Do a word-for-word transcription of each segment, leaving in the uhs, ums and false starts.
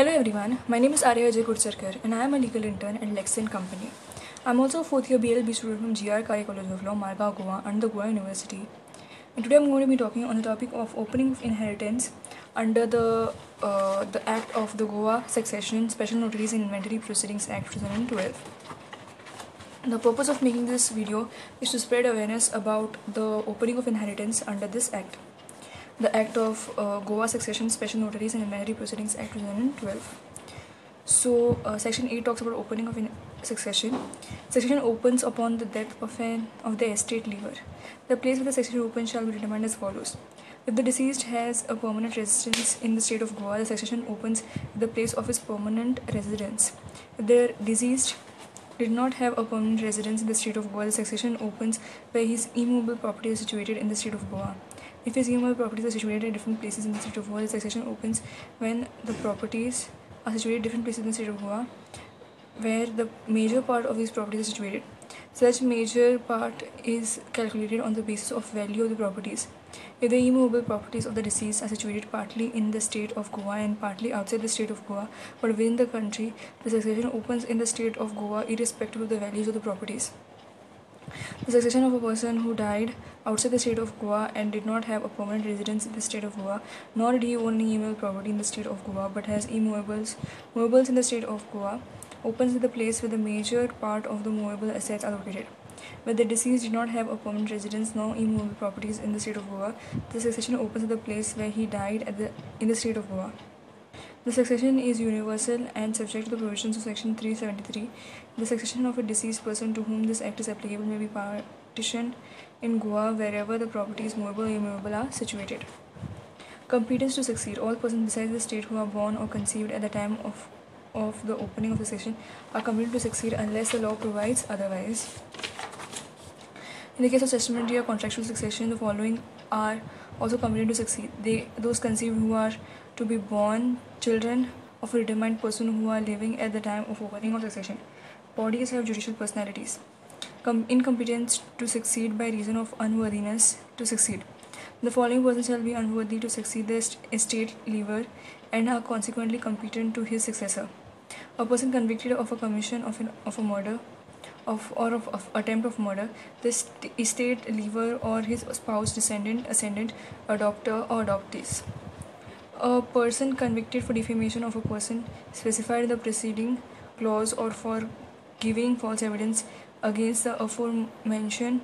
Hello everyone, my name is Arya J Kudchadker and I am a legal intern at Lexis and Company. I am also a fourth year B L B student from G R College of Law, Margao, Goa under Goa University. And today I am going to be talking on the topic of opening of inheritance under the, uh, the Act of the Goa Succession, Special Notaries and Inventory Proceedings Act twenty twelve. The purpose of making this video is to spread awareness about the opening of inheritance under this Act. The Act of uh, Goa Succession, Special Notaries and Inventory Proceedings Act twenty twelve. So, uh, Section eight talks about opening of in succession. Succession opens upon the death of an of the estate leaver. The place where the succession opens shall be determined as follows. If the deceased has a permanent residence in the state of Goa, the succession opens at the place of his permanent residence. If the deceased did not have a permanent residence in the state of Goa, the succession opens where his immovable property is situated in the state of Goa. If his immovable properties are situated in different places in the state of Goa, the succession opens when the properties are situated in different places in the state of Goa, where the major part of these properties are situated. Such major part is calculated on the basis of value of the properties. If the immovable properties of the deceased are situated partly in the state of Goa and partly outside the state of Goa, but within the country, the succession opens in the state of Goa irrespective of the values of the properties. The succession of a person who died outside the state of Goa and did not have a permanent residence in the state of Goa, nor did he own any immovable property in the state of Goa, but has immovables movables in the state of Goa, opens at the place where the major part of the movable assets are located. Where the deceased did not have a permanent residence, nor immovable properties in the state of Goa, the succession opens at the place where he died at the in the state of Goa. The succession is universal and subject to the provisions of Section three seventy-three. The succession of a deceased person to whom this act is applicable may be partitioned in Goa wherever the properties movable or immovable are situated. Competence to succeed. All persons besides the state who are born or conceived at the time of, of the opening of the succession are competent to succeed unless the law provides otherwise. In the case of testamentary or contractual succession, the following are also competent to succeed. They, those conceived who are to be born children of a determined person who are living at the time of opening of succession. Bodies have judicial personalities. Com incompetence to succeed by reason of unworthiness to succeed. The following person shall be unworthy to succeed the estate leaver and are consequently competent to his successor. A person convicted of a commission of, an, of a murder of or of, of attempt of murder, the estate leaver or his spouse, descendant, ascendant, adopter or adoptees. A person convicted for defamation of a person specified in the preceding clause or for giving false evidence against the aforementioned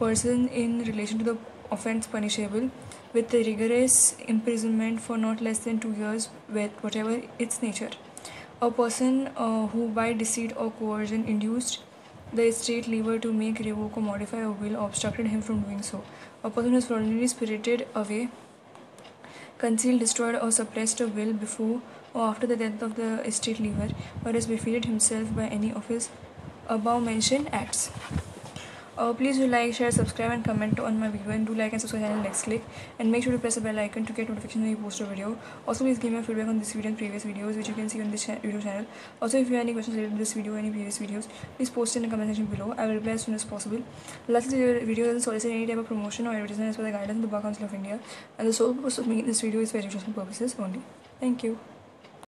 person in relation to the offence punishable with the rigorous imprisonment for not less than two years, with whatever its nature. A person uh, who by deceit or coercion induced the estate leaver to make, revoke or modify a will or obstructed him from doing so. A person who is fraudulently spirited away, concealed, destroyed or suppressed a will before or after the death of the estate leaver, or has benefited himself by any of his above mentioned acts. Uh, please do like, share, subscribe and comment on my video, and do like and subscribe channel Next Click, and make sure to press the bell icon to get notification when you post a video. Also, please give me feedback on this video and previous videos which you can see on this cha YouTube channel. Also, if you have any questions related to this video or any previous videos, please post it in the comment section below. I will reply as soon as possible. Lastly, your video doesn't solicit any type of promotion or advertisement as per the guidance of the Bar Council of India, and the sole purpose of making this video is for educational purposes only. Thank you.